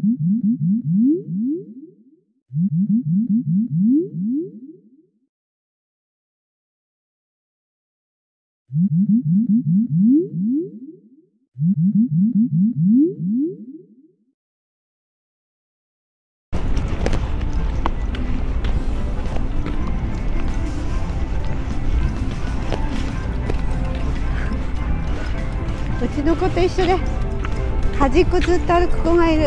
うちの子と一緒で端っこずっと歩く子がいる。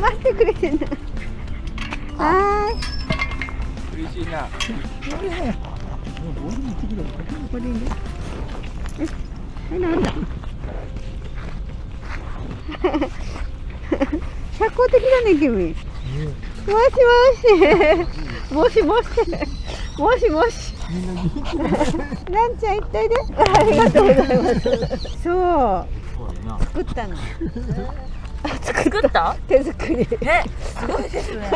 待ってくれてんな。はーい。嬉しいな。これね。え、なんだ。社交的だね君。もしもし。もしもし。もしもし。なんちゃん一体で。ありがとうございます。そう。作ったの。作った手作り。ね、すごいですね。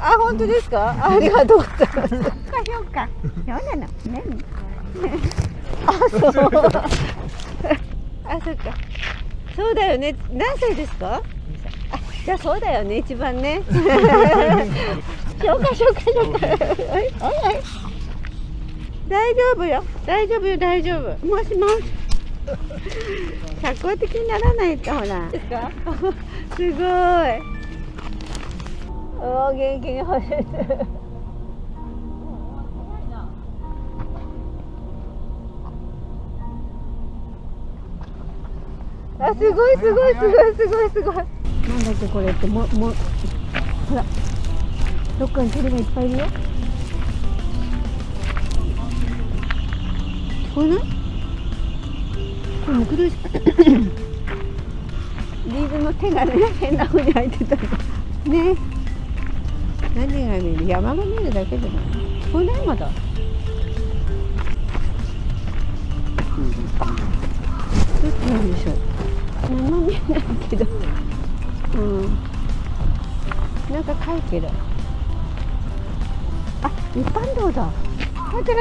あ、本当ですか。ありがとうございます。評価。そうなの。ね。あ、そう。あ、そっか。そうだよね。何歳ですか。あ、じゃあそうだよね。一番ね。評価。はいはい。大丈夫よ。もしもし。社交的にならないとほら。ですか？すごい。おお、元気に走ってる。あ、すごい。なんだっけこれってもうほら。どっかに鳥がいっぱいいるよ。これね。リーズの手がね、変な方に開いてたね。何が見える？山が見えるだけじゃない。これ何まだ？どっちなんでしょう。山見えないけど、なんか書いてる。あ、一般道だ。待って。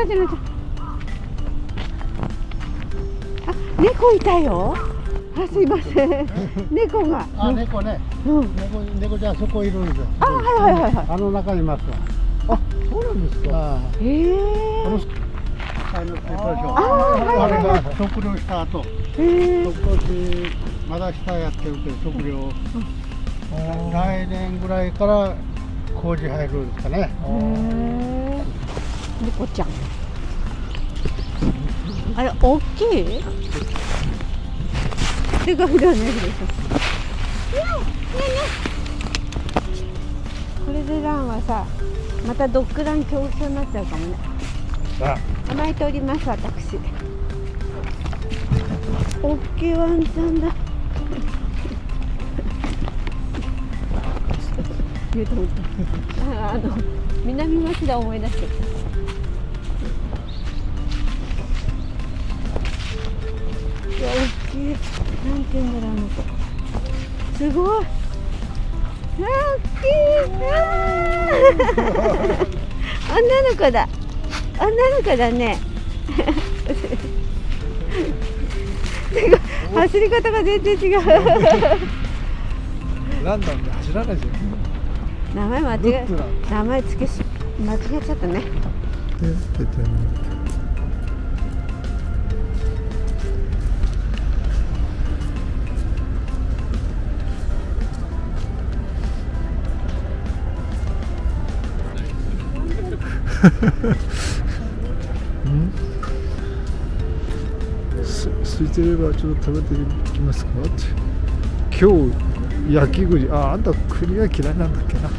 猫いたよ。あ、すいません。猫が。あ、猫ね。猫じゃあそこいるんですよ。あ、はい。あの中にいます。あ、そうなんですか。あれが測量した後。まだ下やってるけど測量。来年ぐらいから工事入るんですかね。猫ちゃん。あれ、大きい。すごいだね。これでランはさ、またドッグラン競争になっちゃうかもね。甘えております、私。大きいワンちゃんだ。言うと思った。南町田思い出してた。大きい。なんていうんだろう。すごい。大きい。女の子だ。ね。走り方が全然違う。ランダムで走らないじゃん。名前間違えちゃったね。空いてればちょっと食べてきますかって。今日焼き栗、あんた栗が嫌いなんだっけな。